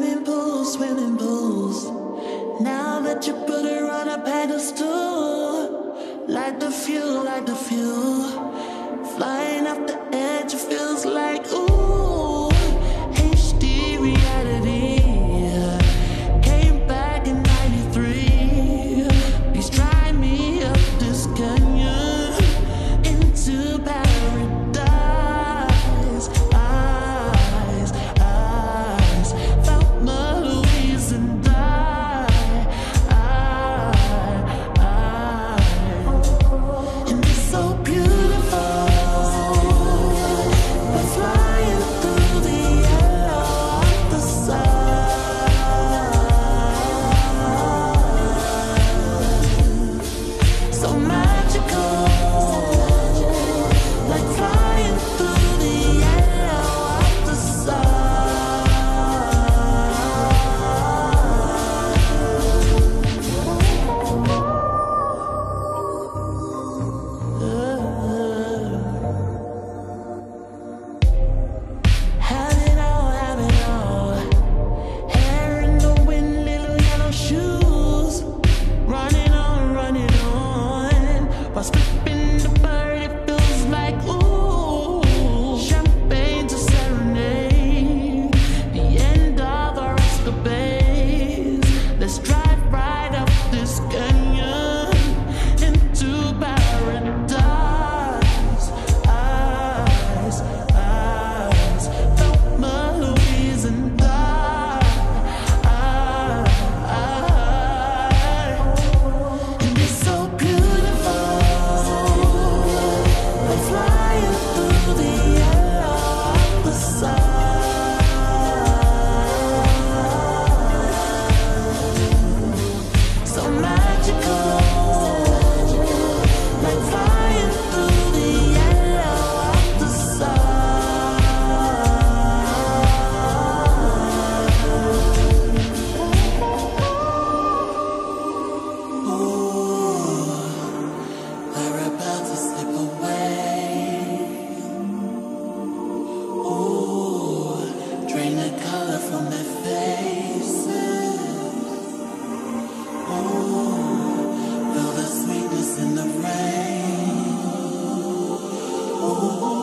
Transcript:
swimming pool, swimming pools. Now that you put her on a pedestal, light the fuel, light the fuel. Flying off the edge, it feels like ooh, HD reality. Oh,